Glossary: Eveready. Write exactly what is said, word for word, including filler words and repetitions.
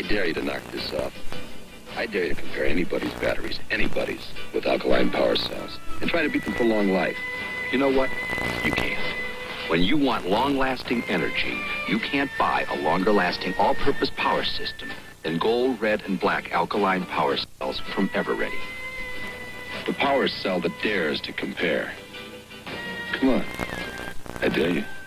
I dare you to knock this off. I dare you to compare anybody's batteries, anybody's, with alkaline power cells, and try to beat them for long life. You know what? You can't. When you want long-lasting energy, you can't buy a longer-lasting all-purpose power system than gold, red, and black alkaline power cells from Eveready. The power cell that dares to compare. Come on. I dare you.